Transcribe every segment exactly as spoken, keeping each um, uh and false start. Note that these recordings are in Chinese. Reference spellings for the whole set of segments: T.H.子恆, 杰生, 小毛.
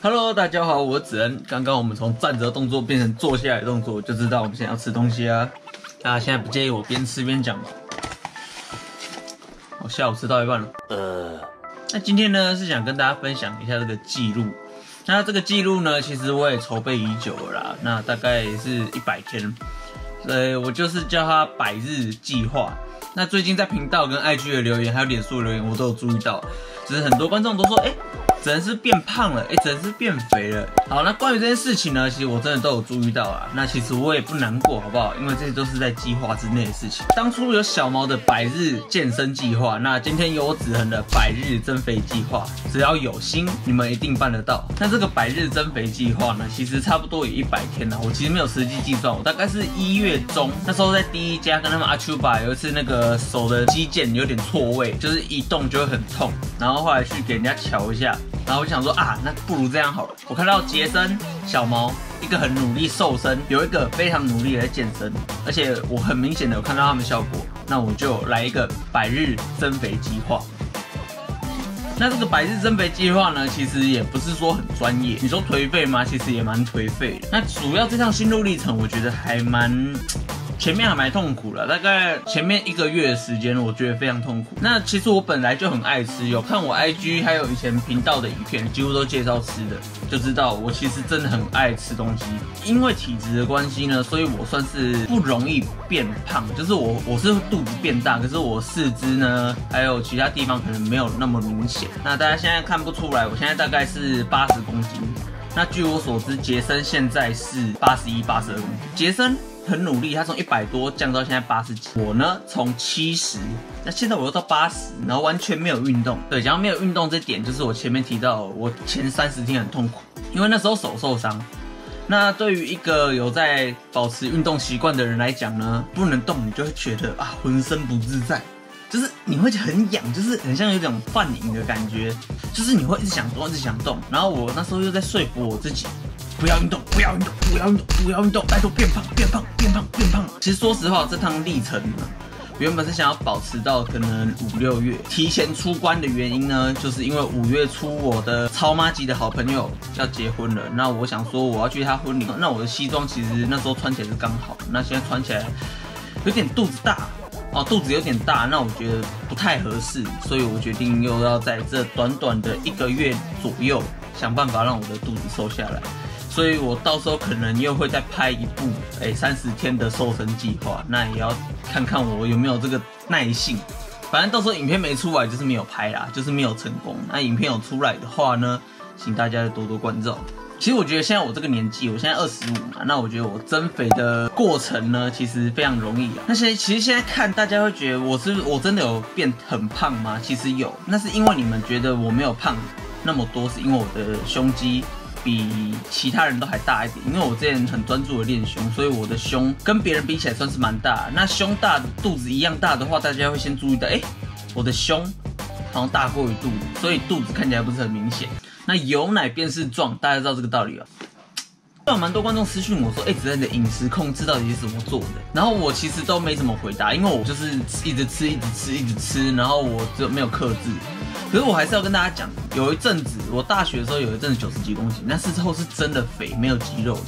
Hello， 大家好，我是子恩。刚刚我们从站着动作变成坐下来动作，就知道我们现在要吃东西啊。大家现在不介意我边吃边讲吧？我下午吃到一半了。呃，那今天呢是想跟大家分享一下这个记录。那这个记录呢，其实我也筹备已久了啦。那大概也是一百天，所以我就是叫它百日计划。那最近在频道跟 I G 的留言，还有脸书的留言，我都有注意到，只是很多观众都说，哎、欸。 只能是变胖了，哎、欸，只能是变肥了。好，那关于这件事情呢，其实我真的都有注意到啊。那其实我也不难过，好不好？因为这些都是在计划之内的事情。当初有小毛的百日健身计划，那今天有我子恒的百日增肥计划。只要有心，你们一定办得到。那这个百日增肥计划呢，其实差不多有一百天了。我其实没有实际计算，我大概是一月中那时候在第一家跟他们阿丘吧，有一次那个手的肌腱有点错位，就是一动就会很痛，然后后来去给人家瞧一下。 然后我就想说啊，那不如这样好了。我看到杰森、小毛一个很努力瘦身，有一个非常努力的在健身，而且我很明显的有看到他们效果，那我就来一个百日增肥计划。 那这个百日增肥计划呢，其实也不是说很专业。你说颓废吗？其实也蛮颓废的。那主要这趟心路历程，我觉得还蛮，前面还蛮痛苦了。大概前面一个月的时间，我觉得非常痛苦。那其实我本来就很爱吃，有看我 I G 还有以前频道的影片，几乎都介绍吃的，就知道我其实真的很爱吃东西。因为体质的关系呢，所以我算是不容易变胖。就是我我是肚子变大，可是我四肢呢，还有其他地方可能没有那么明显。 那大家现在看不出来，我现在大概是八十公斤。那据我所知，杰森现在是八十一、八十二公斤。杰森很努力，他从一百多降到现在八十几。我呢，从七十，那现在我又到八十，然后完全没有运动。对，讲到没有运动这点，就是我前面提到，我前三十天很痛苦，因为那时候手受伤。 那对于一个有在保持运动习惯的人来讲呢，不能动你就会觉得啊，浑身不自在。 就是你会很痒，就是很像有种犯瘾的感觉，就是你会一直想动，一直想动。然后我那时候又在说服我自己，不要运动，不要运动，不要运动，不要运动，拜托变胖，变胖，变胖，变胖。其实说实话，这趟历程呢，原本是想要保持到可能五六月，提前出关的原因呢，就是因为五月初我的超妈级的好朋友要结婚了，那我想说我要去他婚礼，那我的西装其实那时候穿起来是刚好，那现在穿起来有点肚子大。 哦，肚子有点大，那我觉得不太合适，所以我决定又要在这短短的一个月左右，想办法让我的肚子瘦下来。所以我到时候可能又会再拍一部，哎，三十天的瘦身计划，那也要看看我有没有这个耐性。反正到时候影片没出来就是没有拍啦，就是没有成功。那影片有出来的话呢，请大家多多关照。 其实我觉得现在我这个年纪，我现在二十五嘛，那我觉得我增肥的过程呢，其实非常容易啊。那现在其实现在看大家会觉得我是我真的有变很胖吗？其实有，那是因为你们觉得我没有胖那么多，是因为我的胸肌比其他人都还大一点。因为我之前很专注的练胸，所以我的胸跟别人比起来算是蛮大。那胸大肚子一样大的话，大家会先注意到，哎，我的胸好像大过于肚子，所以肚子看起来不是很明显。 那有奶便是壮，大家知道这个道理啊。有蛮多观众私讯我说，哎、欸，子恩你的饮食控制到底是怎么做的？然后我其实都没怎么回答，因为我就是一直吃，一直吃，一直吃，然后我就没有克制。可是我还是要跟大家讲，有一阵子我大学的时候有一阵子九十几公斤，那之后是真的肥，没有肌肉的。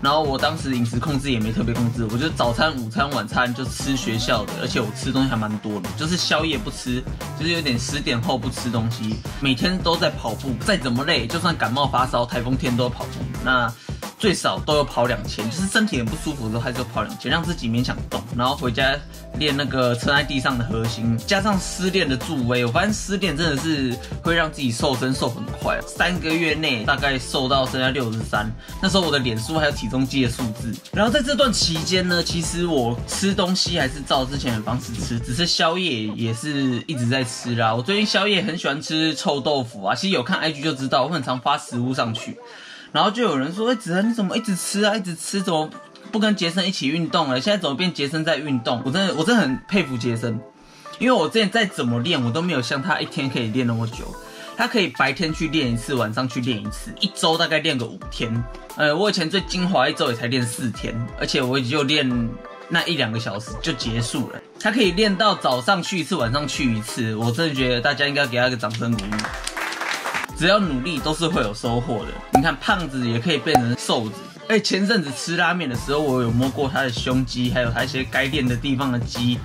然后我当时饮食控制也没特别控制，我就早餐、午餐、晚餐就吃学校的，而且我吃东西还蛮多的，就是宵夜不吃，就是有点十点后不吃东西，每天都在跑步，再怎么累，就算感冒发烧、台风天都要跑步。那 最少都有跑两千，就是身体很不舒服的时候，还是有跑两千，让自己勉强动，然后回家练那个撑在地上的核心，加上失恋的助威，我发现失恋真的是会让自己瘦身瘦很快，三个月内大概瘦到剩下六十三，那时候我的脸书还有体重计的数字。然后在这段期间呢，其实我吃东西还是照之前的方式吃，只是宵夜也是一直在吃啦。我最近宵夜很喜欢吃臭豆腐啊，其实有看 I G 就知道，我很常发食物上去。 然后就有人说：“哎、欸，子恒你怎么一直吃啊？一直吃，怎么不跟杰森一起运动了？现在怎么变杰森在运动？我真的，我真的很佩服杰森，因为我之前再怎么练，我都没有像他一天可以练那么久。他可以白天去练一次，晚上去练一次，一周大概练个五天。呃，我以前最精华一周也才练四天，而且我也就练那一两个小时就结束了。他可以练到早上去一次，晚上去一次，我真的觉得大家应该给他一个掌声鼓励。”只要努力都是会有收获的。你看，胖子也可以变成瘦子。 哎，前阵子吃拉面的时候，我有摸过他的胸肌，还有他一些该练的地方的肌。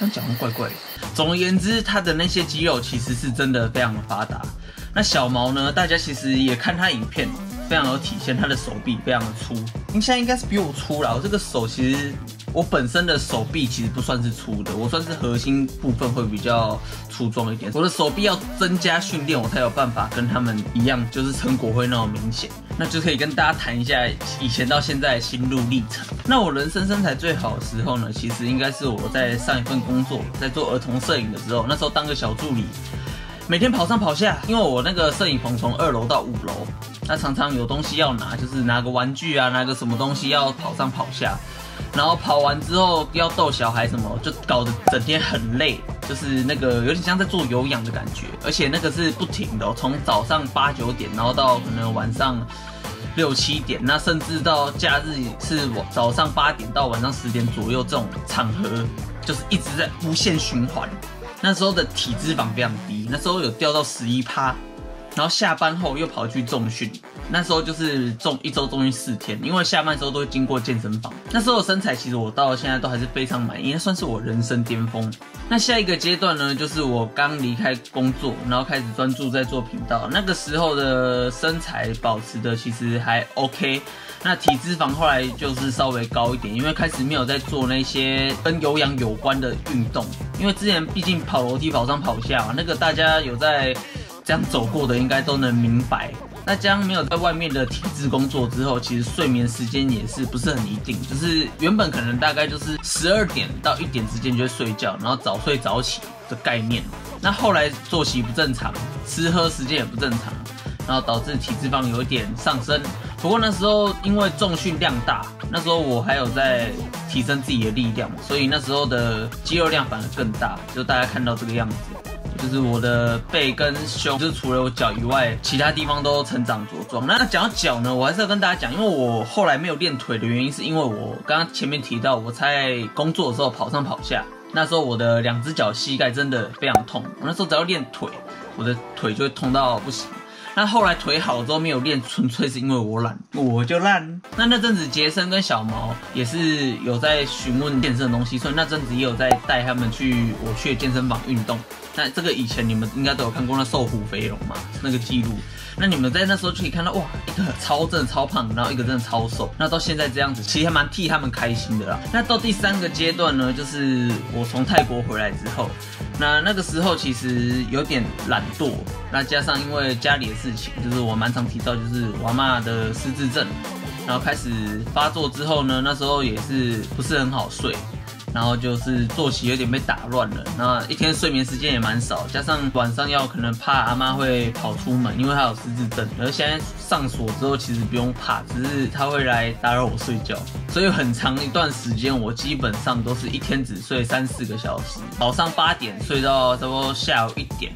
这样讲怪怪的。总而言之，他的那些肌肉其实是真的非常的发达。那小毛呢，大家其实也看他影片，非常有体现，他的手臂非常的粗。你现在应该是比我粗啦，我这个手其实我本身的手臂其实不算是粗的，我算是核心部分会比较粗壮一点。我的手臂要增加训练，我才有办法跟他们一样，就是成果会那么明显。 那就可以跟大家谈一下以前到现在的心路历程。那我人生身材最好的时候呢，其实应该是我在上一份工作，在做儿童摄影的时候，那时候当个小助理，每天跑上跑下，因为我那个摄影棚从二楼到五楼，那常常有东西要拿，就是拿个玩具啊，拿个什么东西要跑上跑下，然后跑完之后要逗小孩什么，就搞得整天很累。 就是那个有点像在做有氧的感觉，而且那个是不停的、哦，从早上八九点，然后到可能晚上六七点，那甚至到假日是早上八点到晚上十点左右，这种场合就是一直在无限循环。那时候的体脂肪非常低，那时候有掉到十一趴，然后下班后又跑去重训，那时候就是重一周重训四天，因为下班时候都会经过健身房。那时候的身材其实我到现在都还是非常满意，那算是我人生巅峰。 那下一个阶段呢，就是我刚离开工作，然后开始专注在做频道。那个时候的身材保持的其实还 OK， 那体脂肪后来就是稍微高一点，因为开始没有在做那些跟有氧有关的运动，因为之前毕竟跑楼梯跑上跑下嘛，那个大家有在这样走过的应该都能明白。 那这样没有在外面的体制工作之后，其实睡眠时间也是不是很一定，就是原本可能大概就是十二点到一点之间就会睡觉，然后早睡早起的概念。那后来作息不正常，吃喝时间也不正常，然后导致体脂肪有一点上升。不过那时候因为重训量大，那时候我还有在提升自己的力量嘛，所以那时候的肌肉量反而更大，就大家看到这个样子。 就是我的背跟胸，就是除了我脚以外，其他地方都成长茁壮。那讲到脚呢，我还是要跟大家讲，因为我后来没有练腿的原因，是因为我刚刚前面提到我在工作的时候跑上跑下，那时候我的两只脚膝盖真的非常痛。我那时候只要练腿，我的腿就会痛到不行。那后来腿好之后没有练，纯粹是因为我懒，我就烂。那那阵子杰森跟小毛也是有在询问健身的东西，所以那阵子也有在带他们去我去健身房运动。 那这个以前你们应该都有看过那瘦虎肥龙嘛，那个记录。那你们在那时候就可以看到，哇，一个超正超胖，然后一个真的超瘦。那到现在这样子，其实还蛮替他们开心的啦。那到第三个阶段呢，就是我从泰国回来之后，那那个时候其实有点懒惰，那加上因为家里的事情，就是我蛮常提到，就是我阿嬷的失智症，然后开始发作之后呢，那时候也是不是很好睡。 然后就是作息有点被打乱了，那一天睡眠时间也蛮少，加上晚上要可能怕阿妈会跑出门，因为她有失智症。而现在上锁之后，其实不用怕，只是她会来打扰我睡觉，所以很长一段时间我基本上都是一天只睡三四个小时，早上八点睡到差不多下午一点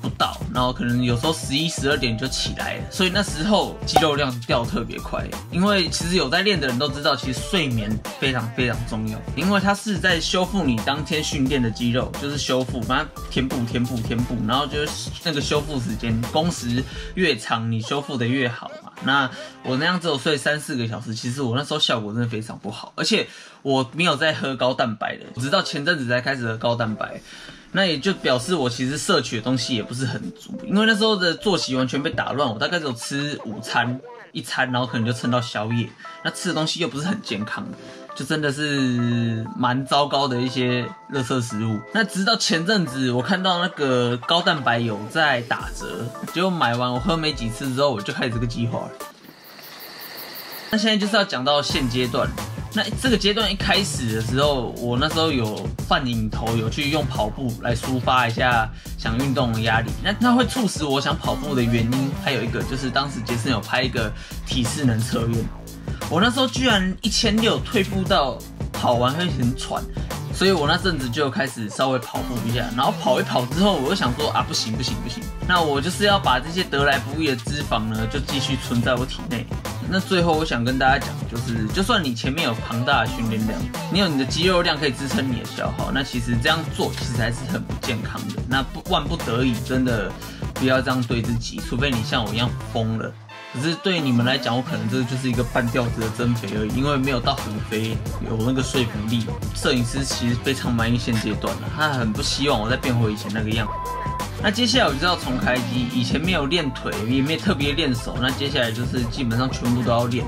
不到，然后可能有时候十一十二点就起来了，所以那时候肌肉量掉特别快，因为其实有在练的人都知道，其实睡眠非常非常重要，因为它是在修复你当天训练的肌肉，就是修复，把它填补填补填补，然后就是那个修复时间工时越长，你修复的越好嘛。那我那样只有睡三四个小时，其实我那时候效果真的非常不好，而且我没有在喝高蛋白的，直到前阵子才开始喝高蛋白。 那也就表示我其实摄取的东西也不是很足，因为那时候的作息完全被打乱。我大概只有吃午餐一餐，然后可能就撑到宵夜。那吃的东西又不是很健康，就真的是蛮糟糕的一些垃圾食物。那直到前阵子我看到那个高蛋白有在打折，结果买完我喝没几次之后，我就开始这个计划了。那现在就是要讲到现阶段。 那这个阶段一开始的时候，我那时候有犯瘾头，有去用跑步来抒发一下想运动的压力。那那会促使我想跑步的原因，还有一个就是当时杰森有拍一个体适能测验，我那时候居然一千六退步到跑完会很喘，所以我那阵子就开始稍微跑步一下，然后跑一跑之后，我就想说啊，不行不行不行，那我就是要把这些得来不易的脂肪呢，就继续存在我体内。那最后我想跟大家讲，就是就算你前面有庞大的训练量，你有你的肌肉量可以支撑你的消耗，那其实这样做其实还是很不健康的。那不万不得已，真的不要这样对自己，除非你像我一样疯了。 可是对你们来讲，我可能这就是一个半吊子的增肥而已，因为没有到很肥，有那个说服力。摄影师其实非常满意现阶段的，他很不希望我再变回以前那个样子。那接下来我就要重开机，以前没有练腿，也没有特别练手，那接下来就是基本上全部都要练，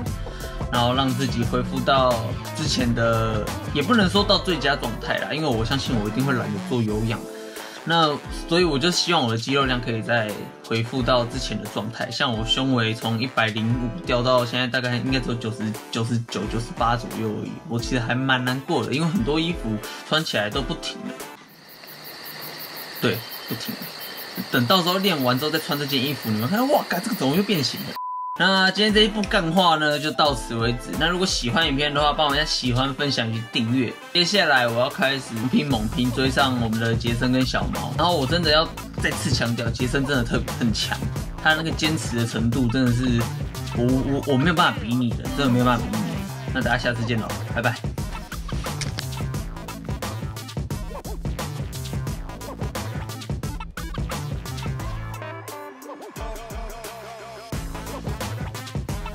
然后让自己恢复到之前的，也不能说到最佳状态啦，因为我相信我一定会懒得做有氧。 那所以我就希望我的肌肉量可以再恢复到之前的状态，像我胸围从一百零五掉到现在大概应该只有九十、九十九、九十八左右而已，我其实还蛮难过的，因为很多衣服穿起来都不挺了，对，不挺了。等到时候练完之后再穿这件衣服，你们看，哇，嘎，这个怎么又变形了？ 那今天这一部干话呢，就到此为止。那如果喜欢影片的话，帮我按喜欢、分享以及订阅。接下来我要开始拼猛拼，追上我们的杰森跟小毛。然后我真的要再次强调，杰森真的特别很强，他那个坚持的程度真的是我我我没有办法比拟的，真的没有办法比拟。那大家下次见喽，拜拜。